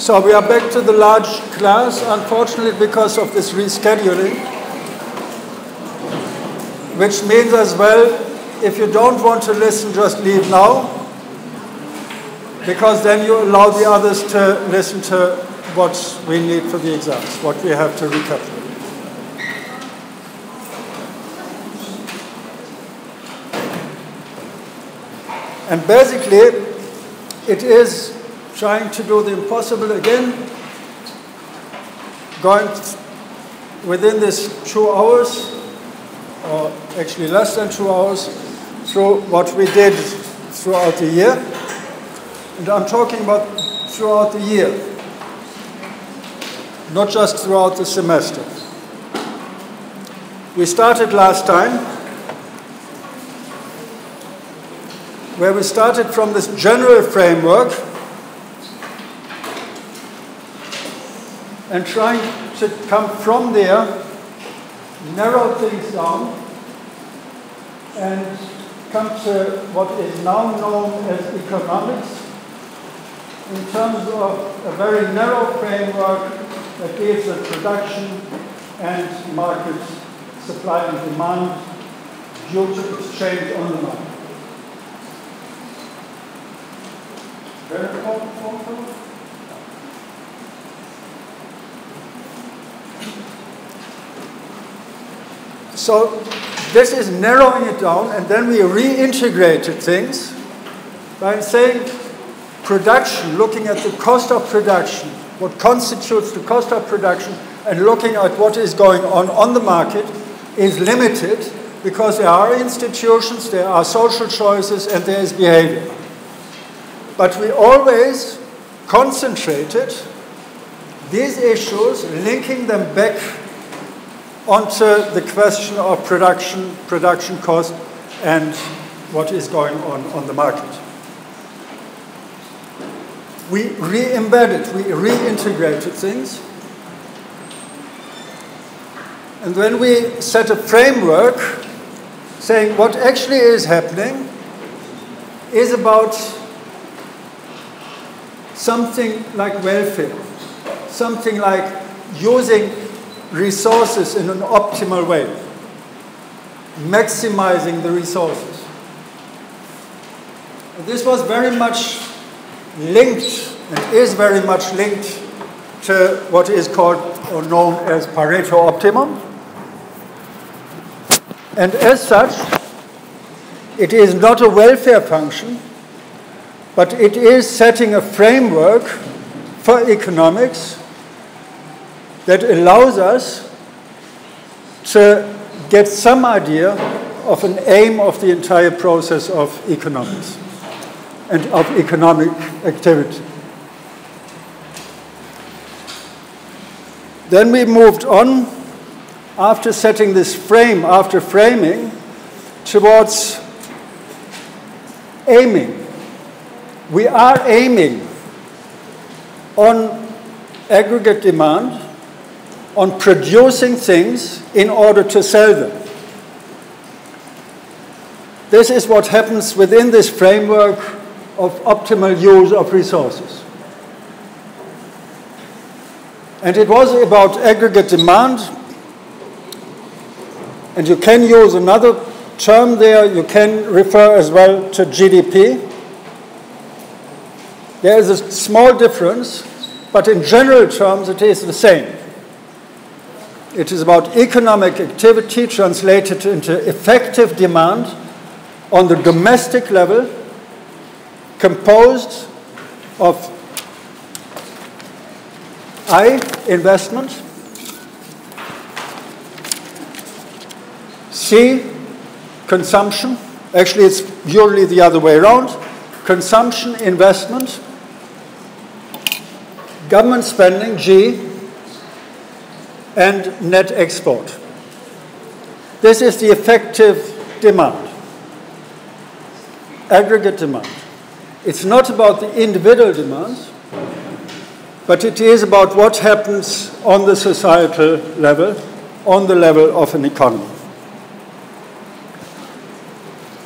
So we are back to the large class, unfortunately, because of this rescheduling, which means as well, if you don't want to listen, just leave now, because then you allow the others to listen to what we need for the exams, what we have to recapture. And basically, it is trying to do the impossible again, going within this 2 hours, or actually less than 2 hours, through what we did throughout the year. And I'm talking about throughout the year, not just throughout the semester. We started last time, where we started from this general framework and trying to come from there, narrow things down, and come to what is now known as economics in terms of a very narrow framework that deals with production and market supply and demand due to exchange on the market. So this is narrowing it down, and then we reintegrated things by saying production, looking at the cost of production, what constitutes the cost of production, and looking at what is going on the market is limited because there are institutions, there are social choices, and there is behavior. But we always concentrated these issues, linking them back onto the question of production, production cost, and what is going on the market. We re-embedded, we reintegrated things. And then we set a framework saying what actually is happening is about something like welfare, something like using resources in an optimal way, maximizing the resources. And this was very much linked, and is very much linked, to what is called or known as Pareto optimum. And as such, it is not a welfare function, but it is setting a framework for economics that allows us to get some idea of an aim of the entire process of economics and of economic activity. Then we moved on, after setting this frame, after framing, towards aiming. We are aiming on aggregate demand, on producing things in order to sell them. This is what happens within this framework of optimal use of resources. And it was about aggregate demand. And you can use another term there. You can refer as well to GDP. There is a small difference, but in general terms, it is the same. It is about economic activity translated into effective demand on the domestic level, composed of I, investment, C, consumption. Actually, it's usually the other way around. Consumption, investment, government spending, G, and net export. This is the effective demand, aggregate demand. It's not about the individual demands, but it is about what happens on the societal level, on the level of an economy.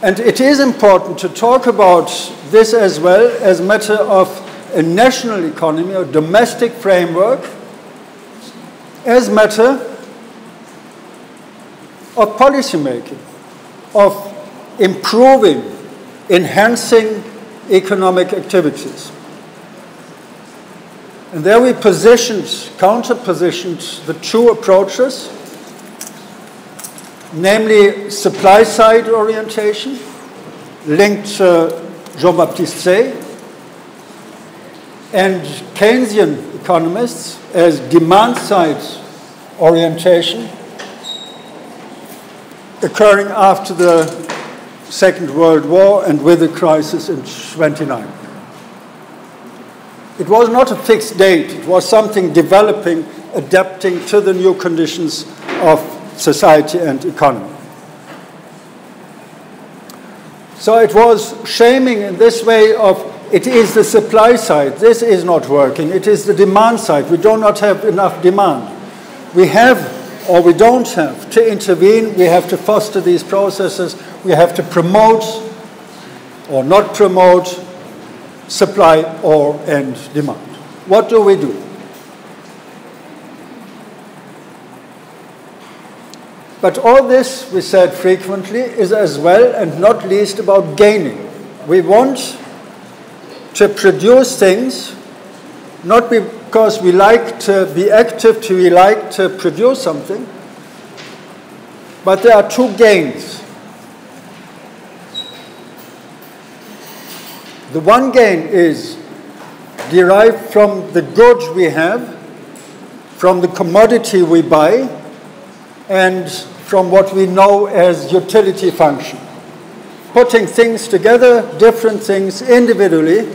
And it is important to talk about this as well as a matter of a national economy or domestic framework as matter of policy making, of improving, enhancing economic activities. And there we positioned, counterpositioned the two approaches, namely supply-side orientation, linked to Jean Baptiste Say, and Keynesian economists as demand-side orientation, occurring after the Second World War and with the crisis in '29. It was not a fixed date. It was something developing, adapting to the new conditions of society and economy. So it was shaming in this way of it is the supply side. This is not working. It is the demand side. We do not have enough demand. We have or we don't have to intervene. We have to foster these processes. We have to promote or not promote supply or end demand. What do we do? But all this, we said frequently, is as well and not least about gaining. We want to produce things, not because we like to be active, we like to produce something, but there are two gains. The one gain is derived from the goods we have, from the commodity we buy, and from what we know as utility function. Putting things together, different things individually,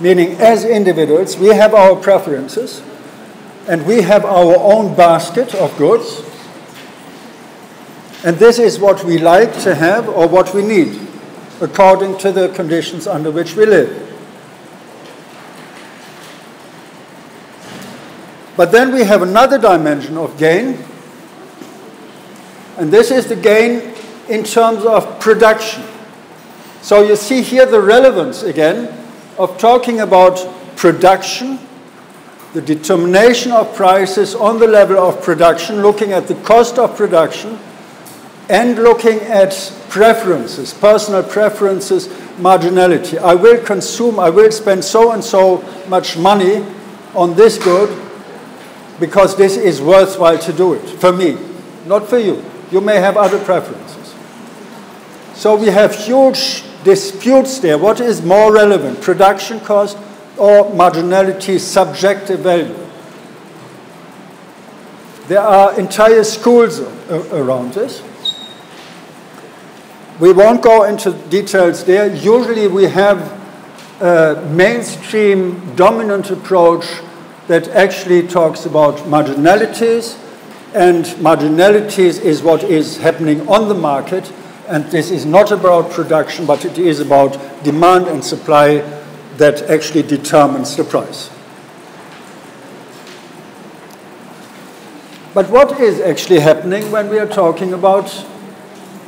meaning as individuals, we have our preferences, and we have our own basket of goods, and this is what we like to have or what we need, according to the conditions under which we live. But then we have another dimension of gain, and this is the gain in terms of production. So you see here the relevance again of talking about production, the determination of prices on the level of production, looking at the cost of production, and looking at preferences, personal preferences, marginality. I will consume, I will spend so and so much money on this good because this is worthwhile to do it, for me, not for you. You may have other preferences. So we have huge disputes there. What is more relevant, production cost or marginality, subjective value? There are entire schools around this. We won't go into details there. Usually we have a mainstream dominant approach that actually talks about marginalities, and marginalities is what is happening on the market, and this is not about production, but it is about demand and supply that actually determines the price. But what is actually happening when we are talking about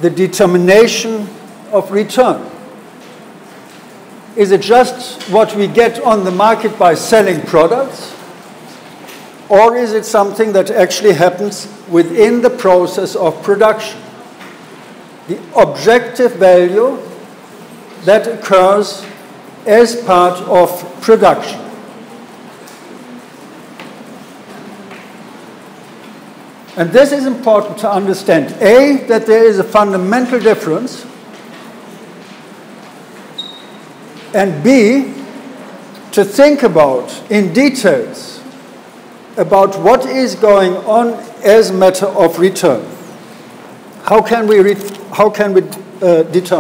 the determination of return? Is it just what we get on the market by selling products? Or is it something that actually happens within the process of production? The objective value that occurs as part of production. And this is important to understand. A, that there is a fundamental difference, and B, to think about in details about what is going on as matter of return. How can we determine this?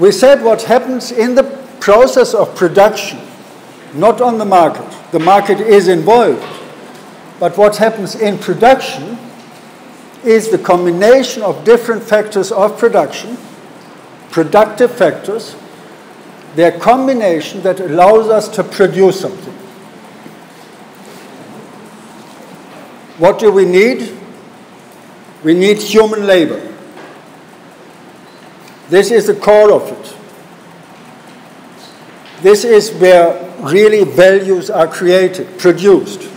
We said what happens in the process of production, not on the market. The market is involved, but what happens in production is the combination of different factors of production, productive factors, their combination that allows us to produce something. What do we need? We need human labor. This is the core of it. This is where really values are created, produced.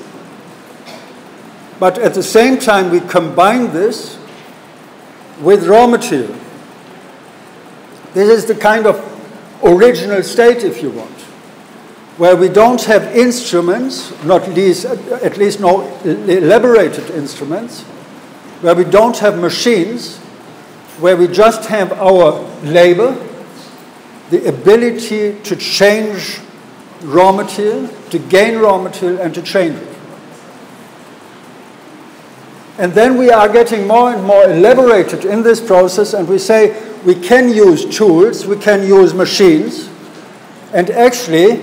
But at the same time, we combine this with raw material. This is the kind of original state, if you want, where we don't have instruments, not least, at least no elaborated instruments, where we don't have machines, where we just have our labor, the ability to change raw material, to gain raw material and to change it. And then we are getting more and more elaborated in this process, and we say we can use tools, we can use machines, and actually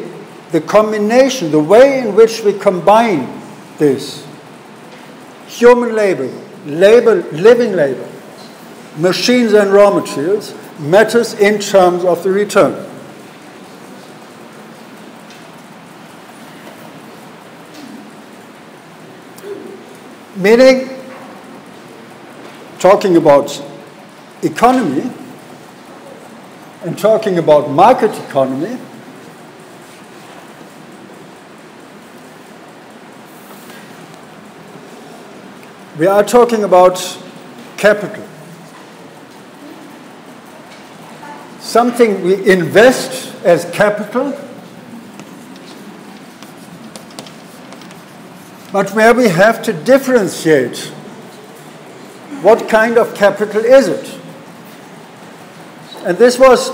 the combination, the way in which we combine this, human labor, living labor, machines and raw materials, matters in terms of the return. Meaning, talking about economy and talking about market economy, we are talking about capital. Something we invest as capital, but where we have to differentiate what kind of capital is it. And this was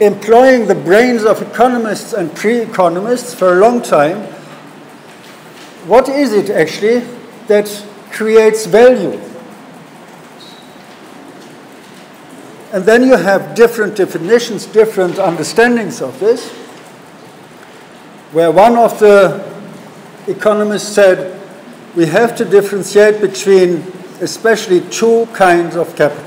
employing the brains of economists and pre-economists for a long time. What is it actually that creates value? And then you have different definitions, different understandings of this, where one of the economists said, we have to differentiate between especially two kinds of capital.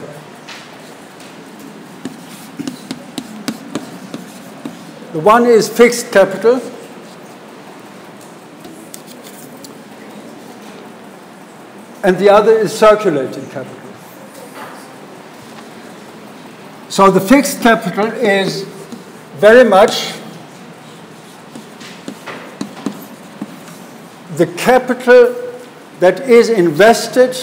The one is fixed capital. And the other is circulating capital. So the fixed capital is very much the capital that is invested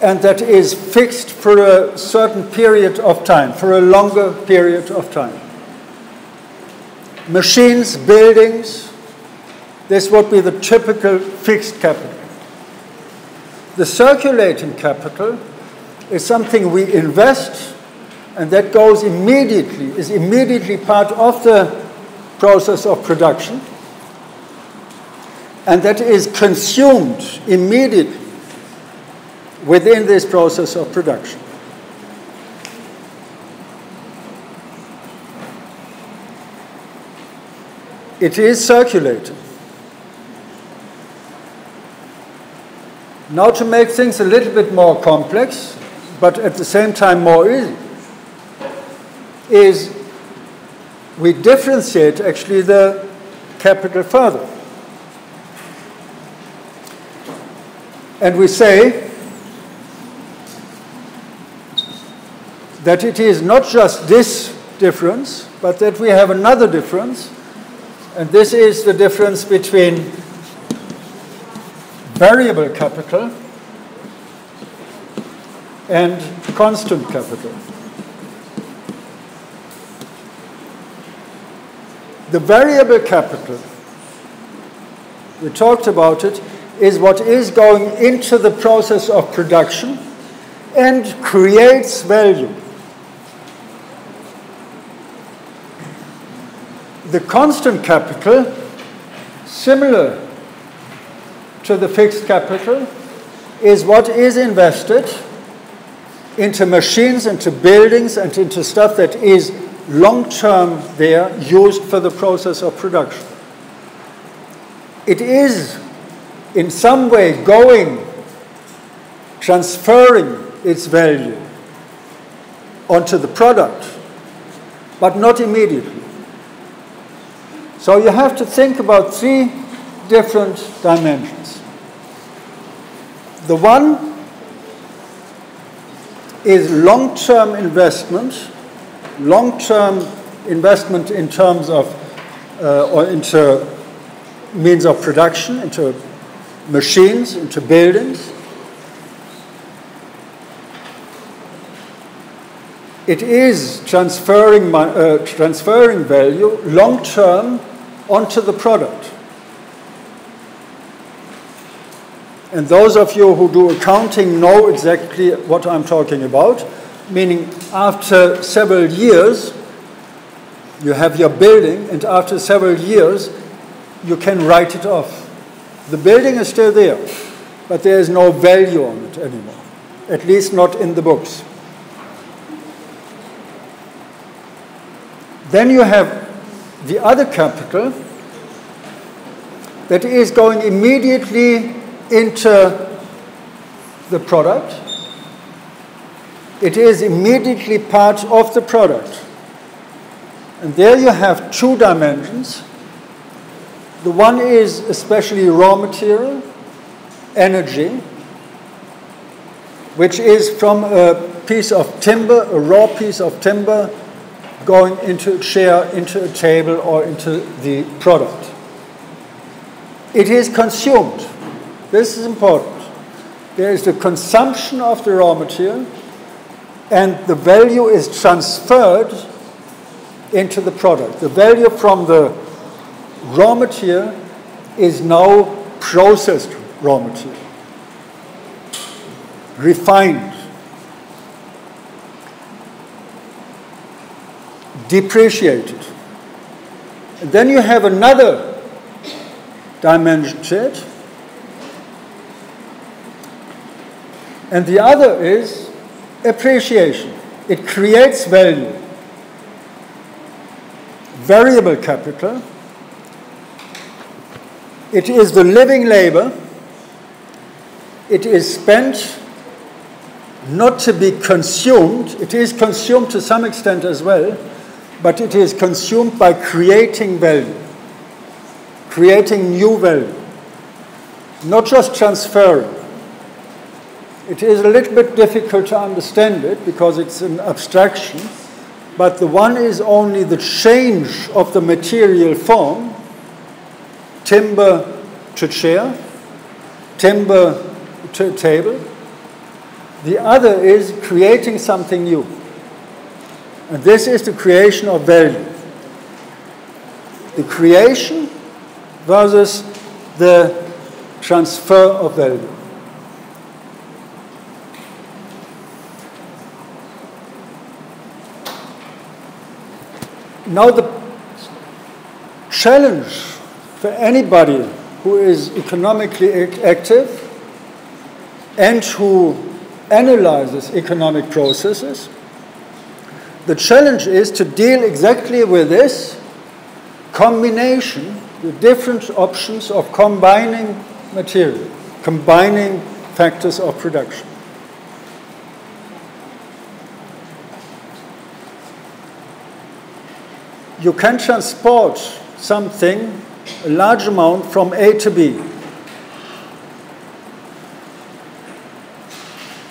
and that is fixed for a certain period of time, for a longer period of time. Machines, buildings, this would be the typical fixed capital. The circulating capital is something we invest and that goes immediately, is immediately part of the process of production, and that is consumed immediately within this process of production. It is circulating. Now, to make things a little bit more complex, but at the same time more easy, is we differentiate actually the capital further. And we say that it is not just this difference, but that we have another difference, and this is the difference between variable capital and constant capital. The variable capital, we talked about it, is what is going into the process of production and creates value. The constant capital, similar to the fixed capital, is what is invested into machines, into buildings, and into stuff that is long-term there, used for the process of production. It is in some way going, transferring its value onto the product, but not immediately. So you have to think about three different dimensions. The one is long-term investment, long-term investment in terms of, or into means of production, into machines, into buildings. It is transferring value long-term onto the product. And those of you who do accounting know exactly what I'm talking about, meaning after several years, you have your building, and after several years, you can write it off. The building is still there, but there is no value on it anymore, at least not in the books. Then you have the other capital that is going immediately into the product. It is immediately part of the product. And there you have two dimensions. The one is especially raw material, energy, which is from a piece of timber, a raw piece of timber, going into a chair, into a table, or into the product. It is consumed. This is important. There is the consumption of the raw material, and the value is transferred into the product. The value from the raw material is now processed raw material, refined. Depreciated. And then you have another dimension to it. And the other is appreciation. It creates value. Variable capital. It is the living labor. It is spent not to be consumed. It is consumed to some extent as well, but it is consumed by creating value, creating new value, not just transferring. It is a little bit difficult to understand it because it's an abstraction, but the one is only the change of the material form, timber to chair, timber to table. The other is creating something new. And this is the creation of value. The creation versus the transfer of value. Now the challenge for anybody who is economically active and who analyzes economic processes, the challenge is to deal exactly with this combination, the different options of combining material, combining factors of production. You can transport something, a large amount, from A to B.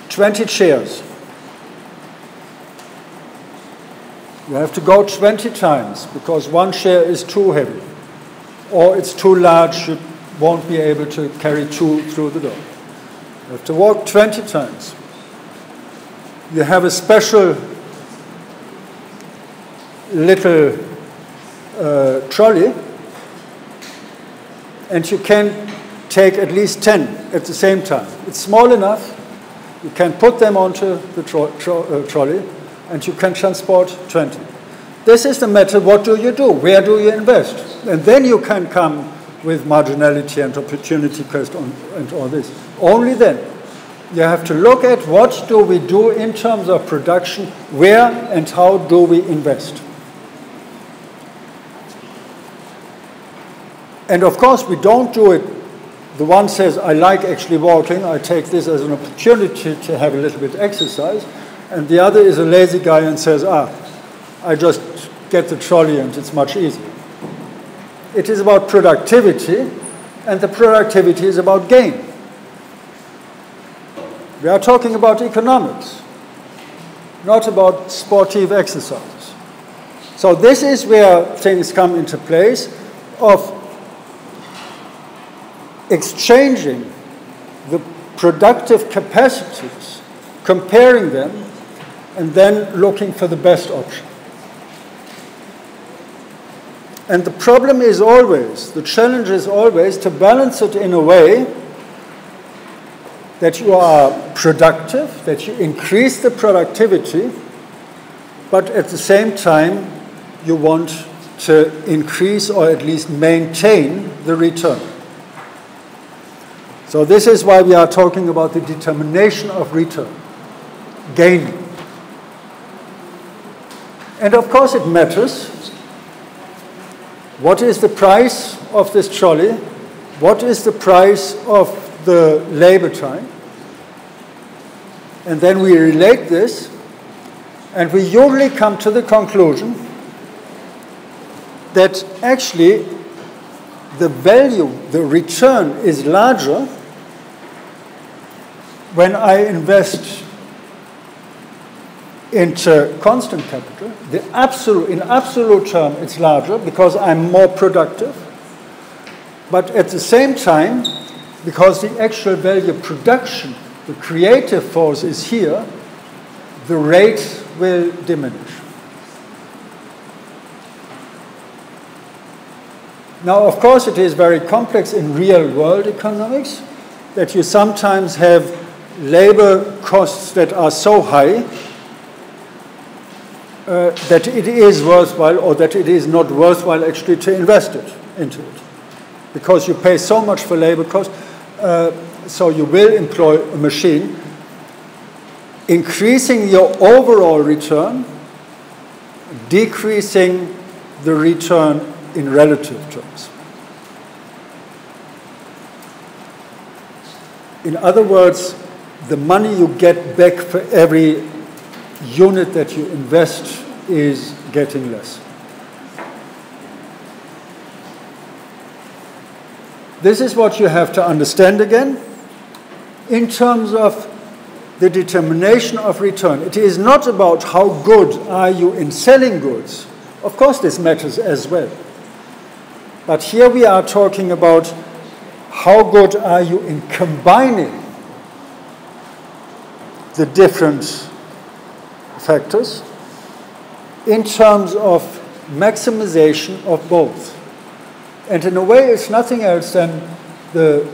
20 chairs. You have to go 20 times because one chair is too heavy or it's too large, you won't be able to carry two through the door. You have to walk 20 times. You have a special little trolley and you can take at least 10 at the same time. It's small enough, you can put them onto the trolley and you can transport 20. This is the method. What do you do? Where do you invest? And then you can come with marginality and opportunity cost and all this. Only then. You have to look at what do we do in terms of production, where and how do we invest. And of course we don't do it. The one says, I like actually walking, I take this as an opportunity to have a little bit of exercise. And the other is a lazy guy and says, I just get the trolley and it's much easier. It is about productivity, and the productivity is about gain. We are talking about economics, not about sportive exercise. So this is where things come into place of exchanging the productive capacities, comparing them, and then looking for the best option. And the problem is always, the challenge is always to balance it in a way that you are productive, that you increase the productivity, but at the same time, you want to increase or at least maintain the return. So this is why we are talking about the determination of return, gaining. And of course it matters. What is the price of this trolley? What is the price of the labor time? And then we relate this, and we usually come to the conclusion that actually the value, the return is larger when I invest into constant capital. In absolute term, it's larger because I'm more productive. But at the same time, because the actual value production, the creative force is here, the rate will diminish. Now, of course, it is very complex in real-world economics that you sometimes have labor costs that are so high that it is worthwhile or that it is not worthwhile actually to invest into it because you pay so much for labor costs. So you will employ a machine. Increasing your overall return, decreasing the return in relative terms. In other words, the money you get back for every unit that you invest is getting less. This is what you have to understand again in terms of the determination of return. It is not about how good are you in selling goods. Of course this matters as well. But here we are talking about how good are you in combining the different factors in terms of maximization of both. And in a way, it's nothing else than the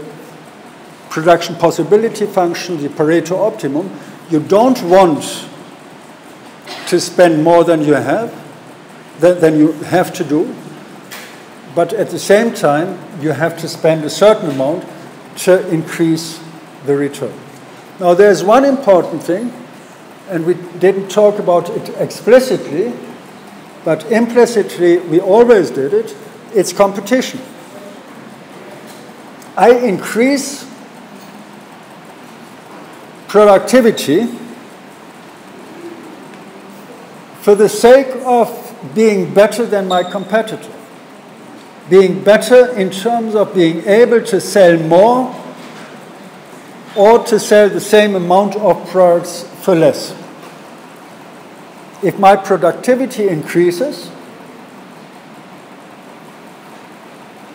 production possibility function, the Pareto optimum. You don't want to spend more than you have to do. But at the same time, you have to spend a certain amount to increase the return. Now, there's one important thing, and we didn't talk about it explicitly, but implicitly, we always did it. It's competition. I increase productivity for the sake of being better than my competitor, being better in terms of being able to sell more or to sell the same amount of products for less. If my productivity increases,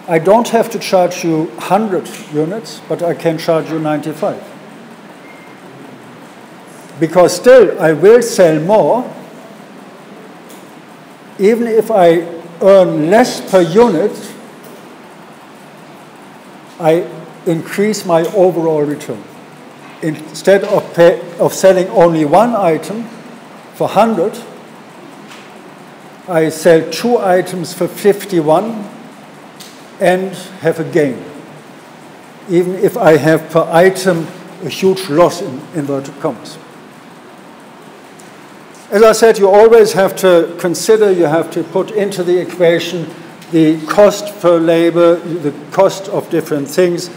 I don't have to charge you 100 units, but I can charge you 95. Because still, I will sell more, even if I earn less per unit, I increase my overall return. Instead of selling only one item for 100, I sell two items for 51 and have a gain, even if I have per item a huge loss in inverted commas. As I said, you always have to consider, you have to put into the equation the cost per labor, the cost of different things,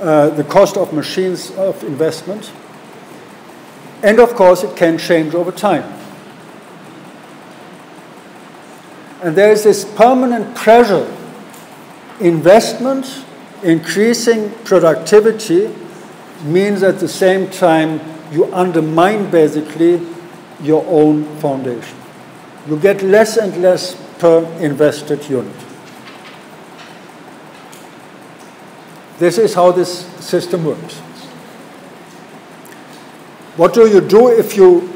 the cost of machines, of investment. And of course, it can change over time. And there is this permanent pressure, investment, increasing productivity means at the same time you undermine basically your own foundation. you get less and less per invested unit. This is how this system works. What do you do if you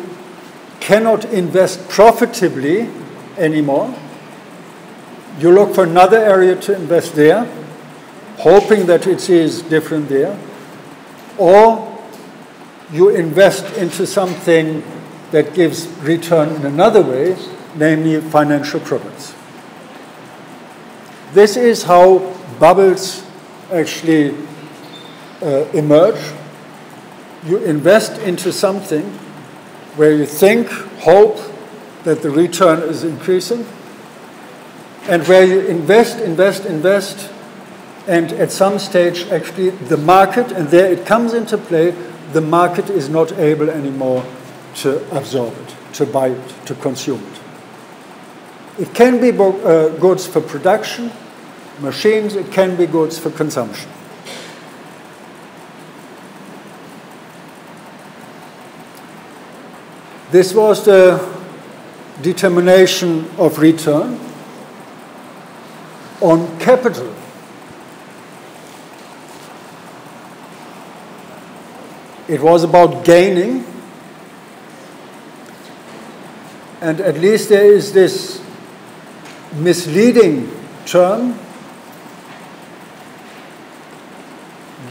cannot invest profitably anymore? You look for another area to invest there, hoping that it is different there, or you invest into something that gives return in another way, namely financial products. This is how bubbles actually emerge. You invest into something where you think, hope that the return is increasing, and where you invest, and at some stage actually the market, and there it comes into play, the market is not able anymore to absorb it, to buy it, to consume it. It can be goods for production, machines, it can be goods for consumption. This was the determination of return on capital. It was about gaining, and at least there is this misleading term,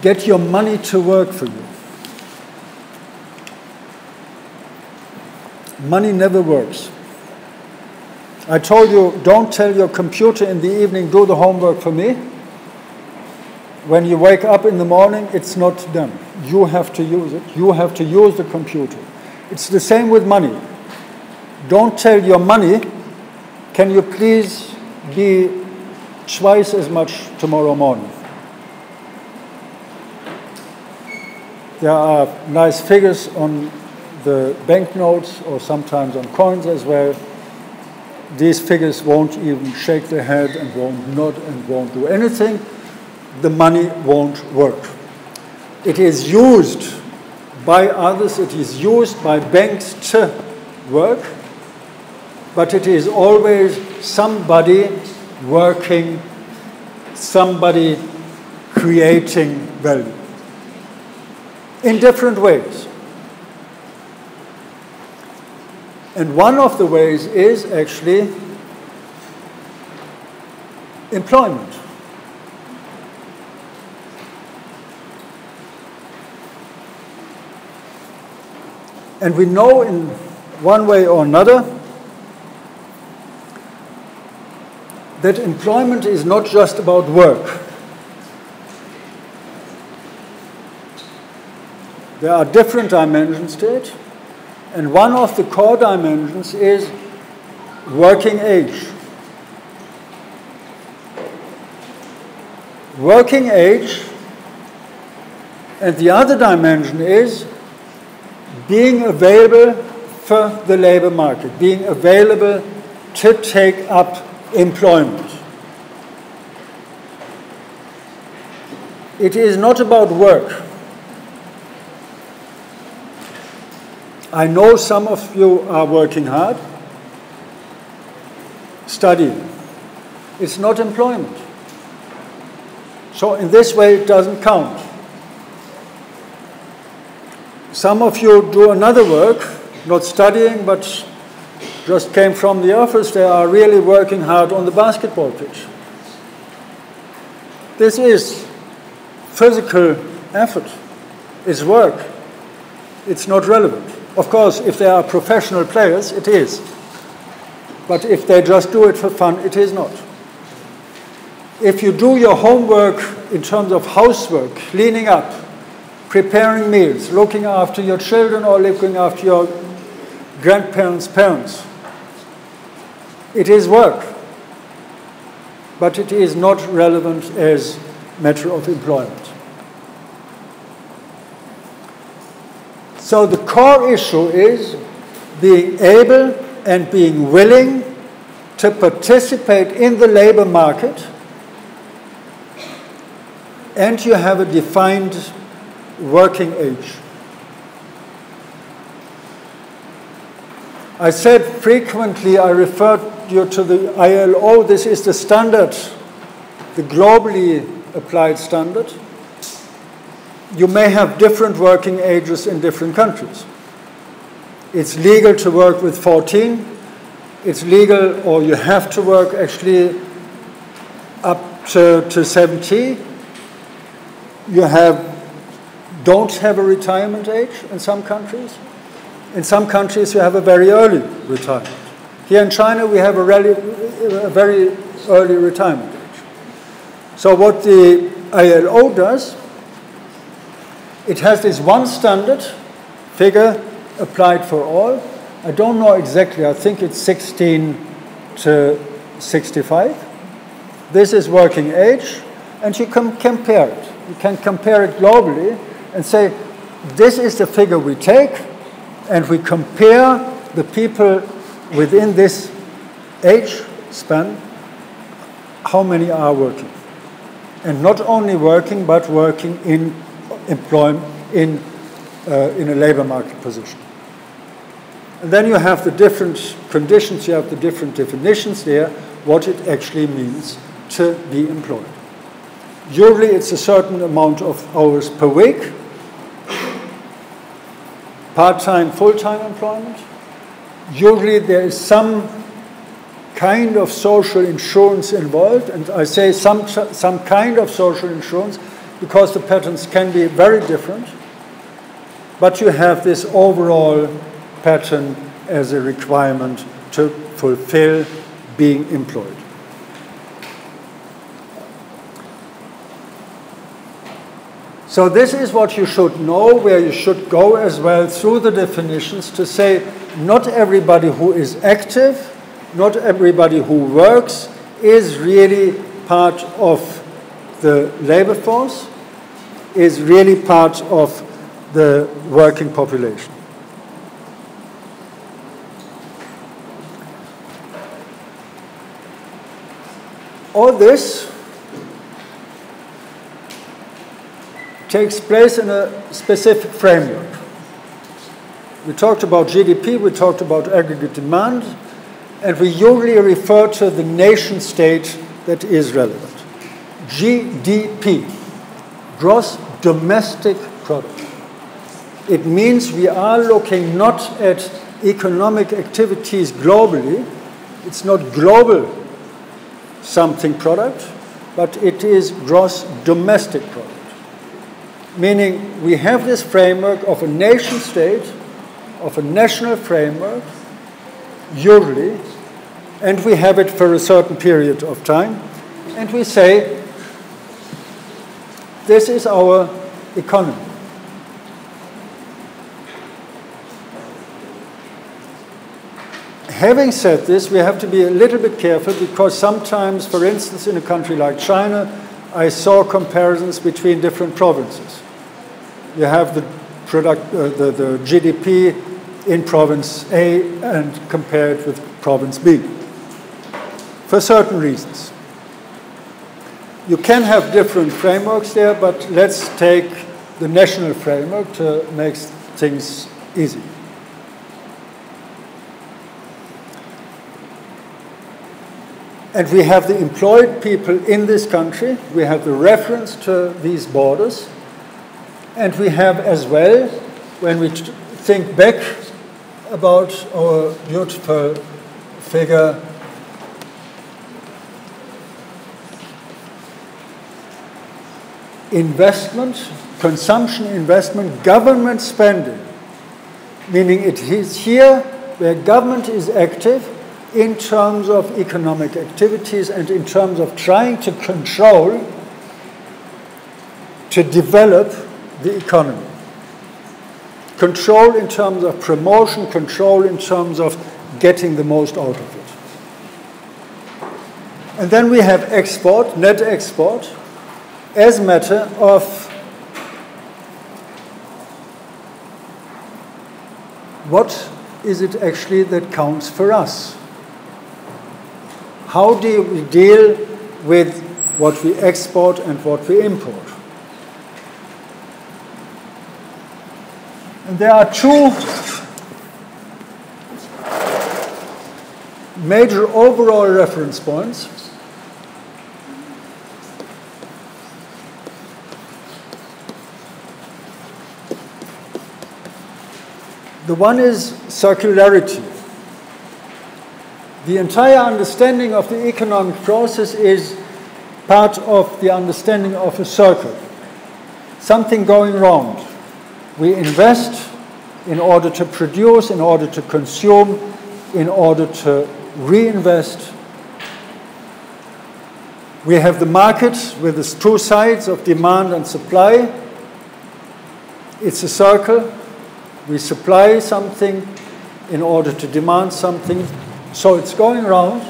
get your money to work for you. Money never works. I told you, don't tell your computer in the evening, do the homework for me. When you wake up in the morning, it's not done. You have to use it. You have to use the computer. It's the same with money. Don't tell your money, can you please be twice as much tomorrow morning? There are nice figures on the banknotes, or sometimes on coins as well. These figures won't even shake their head and won't nod and won't do anything. The money won't work. It is used by others, it is used by banks to work, but it is always somebody working, somebody creating value in different ways. And one of the ways is actually employment. And we know in one way or another that employment is not just about work. There are different dimensions to it. And one of the core dimensions is working age. Working age, and the other dimension is being available for the labor market, being available to take up employment. It is not about work. I know some of you are working hard, studying. It's not employment. So in this way, it doesn't count. Some of you do another work, not studying, but just came from the office. They are really working hard on the basketball pitch. This is physical effort. It's work. It's not relevant. Of course, if they are professional players, it is. But if they just do it for fun, it is not. If you do your homework in terms of housework, cleaning up, preparing meals, looking after your children or looking after your grandparents' parents, it is work. But it is not relevant as a matter of employment. So the core issue is being able and being willing to participate in the labor market, and you have a defined working age. I said frequently, I referred you to the ILO. This is the standard, the globally applied standard. You may have different working ages in different countries. It's legal to work with 14. It's legal, or you have to work actually up to 70. You don't have a retirement age in some countries. In some countries, you have a very early retirement. Here in China, we have a very early retirement age. So what the ILO does, it has this one standard figure applied for all. I don't know exactly. I think it's 16 to 65. This is working age, and you can compare it. You can compare it globally and say, this is the figure we take, and we compare the people within this age span, how many are working. And not only working, but working in employment, in a labor market position. And then you have the different conditions, you have the different definitions there, what it actually means to be employed. Usually it's a certain amount of hours per week, part-time, full-time employment. Usually there is some kind of social insurance involved, and I say some kind of social insurance because the patterns can be very different, but you have this overall pattern as a requirement to fulfill being employed. So this is what you should know, where you should go as well through the definitions to say not everybody who is active, not everybody who works is really part of the labor force, is really part of the working population. All this takes place in a specific framework. We talked about GDP, we talked about aggregate demand, and we usually refer to the nation state that is relevant. GDP, gross domestic product. It means we are looking not at economic activities globally. It's not global something product, but it is gross domestic product. Meaning we have this framework of a nation state, of a national framework, usually, and we have it for a certain period of time, and we say, this is our economy. Having said this, we have to be a little bit careful because sometimes, for instance, in a country like China, I saw comparisons between different provinces. You have the GDP in province A and compare it with province B for certain reasons. You can have different frameworks there, but let's take the national framework to make things easy. And we have the employed people in this country, we have the reference to these borders, and we have as well, when we think back about our beautiful figure, investment, consumption investment, government spending, meaning it is here where government is active, in terms of economic activities and in terms of trying to control, to develop the economy. Control in terms of promotion, control in terms of getting the most out of it. And then we have export, net export, as a matter of what is it actually that counts for us. How do we deal with what we export and what we import? And there are two major overall reference points. The one is circularity. The entire understanding of the economic process is part of the understanding of a circle. Something going wrong. We invest in order to produce, in order to consume, in order to reinvest. We have the market with its two sides of demand and supply. It's a circle. We supply something in order to demand something. So it's going round.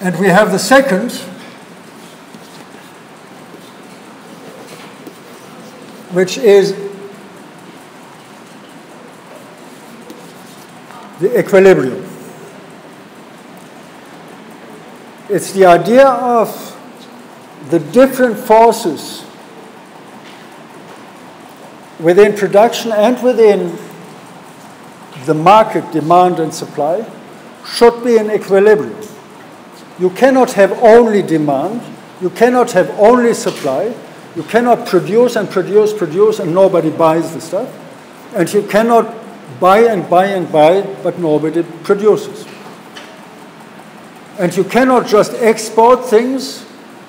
And we have the second, which is the equilibrium. It's the idea of the different forces within production and within the market, demand and supply, should be in equilibrium. You cannot have only demand, you cannot have only supply, you cannot produce and produce, produce, and nobody buys the stuff, and you cannot buy and buy and buy, but nobody produces. And you cannot just export things,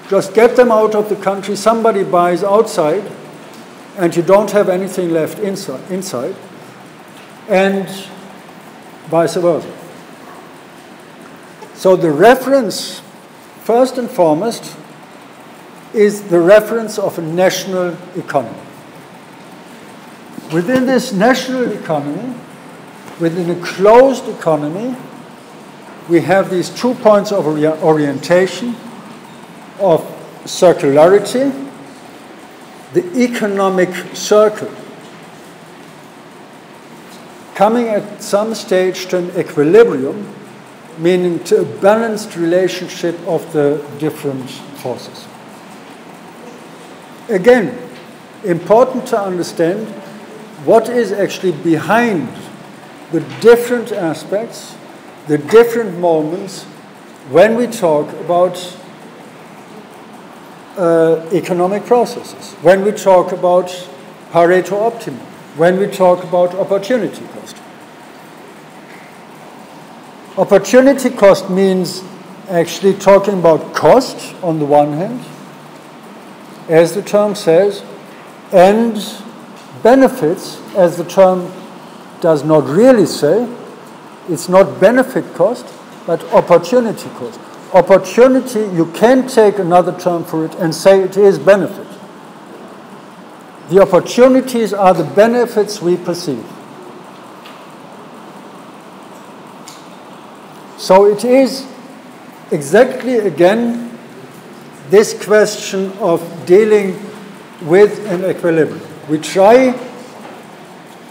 just get them out of the country, somebody buys outside, and you don't have anything left inside, and vice versa. So the reference, first and foremost, is the reference of a national economy. Within this national economy, within a closed economy, we have these 2 points of orientation of circularity, the economic circle, coming at some stage to an equilibrium, meaning to a balanced relationship of the different forces. Again, important to understand what is actually behind the different aspects, the different moments when we talk about economic processes, when we talk about Pareto optimum, when we talk about opportunity cost. Opportunity cost means actually talking about cost on the one hand, as the term says, and benefits, as the term does not really say. It's not benefit cost, but opportunity cost. Opportunity, you can take another term for it and say it is benefit. The opportunities are the benefits we perceive. So it is exactly, again, this question of dealing with an equilibrium. We try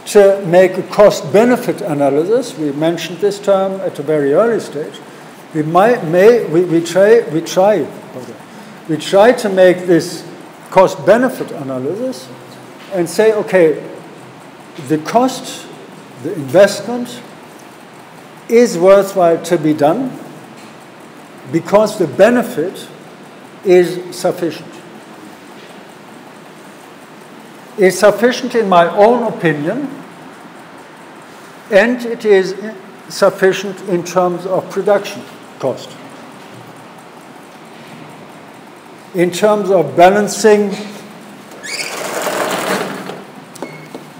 to make a cost-benefit analysis. We mentioned this term at a very early stage. We try to make this cost-benefit analysis and say, okay, the cost, the investment is worthwhile to be done because the benefit is sufficient. Is sufficient in my own opinion, and it is sufficient in terms of production cost, in terms of balancing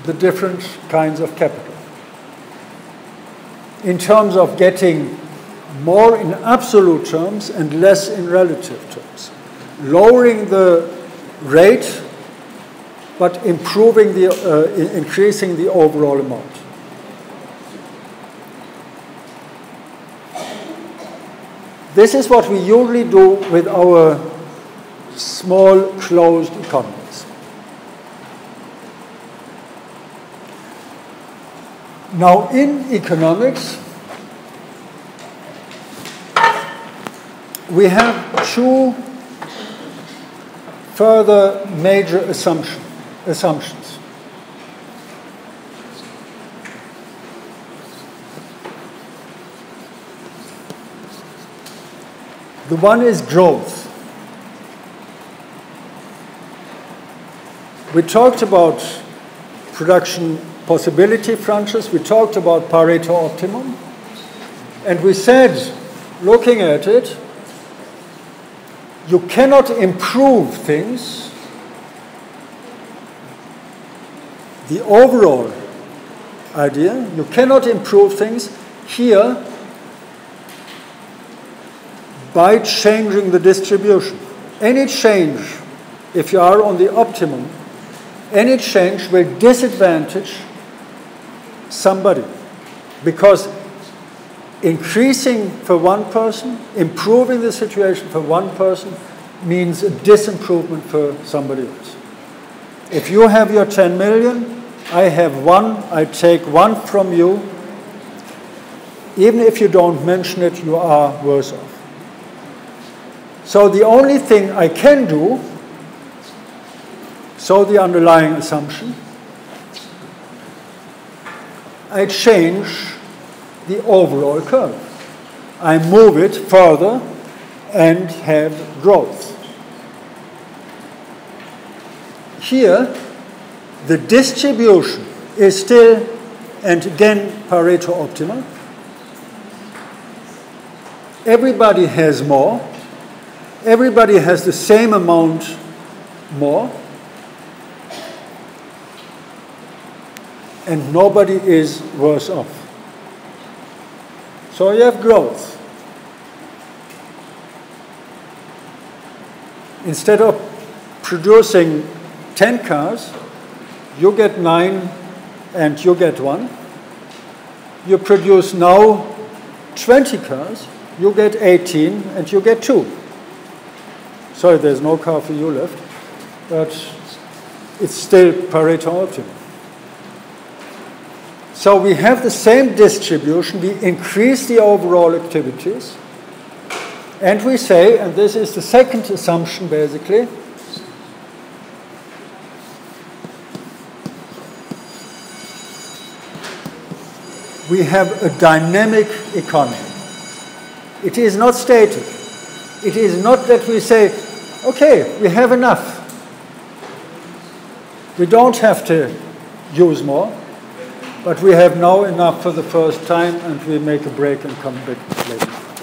the different kinds of capital, in terms of getting more in absolute terms and less in relative terms, lowering the rate but improving the, increasing the overall amount. This is what we usually do with our small closed economies. Now, in economics, we have two further major assumptions. The one is growth. We talked about production possibility branches, we talked about Pareto optimum, and we said, looking at it, you cannot improve things. The overall idea, you cannot improve things here by changing the distribution. Any change, if you are on the optimum, any change will disadvantage somebody, because increasing for one person, improving the situation for one person, means a disimprovement for somebody else. If you have your 10 million, I have one, I take one from you, even if you don't mention it, you are worse off. So the only thing I can do, so the underlying assumption, I change the overall curve. I move it further and have growth. Here, the distribution is still, and again, Pareto optimum. Everybody has more. Everybody has the same amount more. And nobody is worse off. So you have growth. Instead of producing 10 cars, you get 9 and you get 1. You produce now 20 cars, you get 18 and you get 2. Sorry, there's no car for you left, but it's still Pareto optimum. So we have the same distribution, we increase the overall activities, and we say, and this is the second assumption basically, we have a dynamic economy. It is not static. It is not that we say, okay, we have enough. We don't have to use more, but we have now enough for the first time, and we make a break and come back later.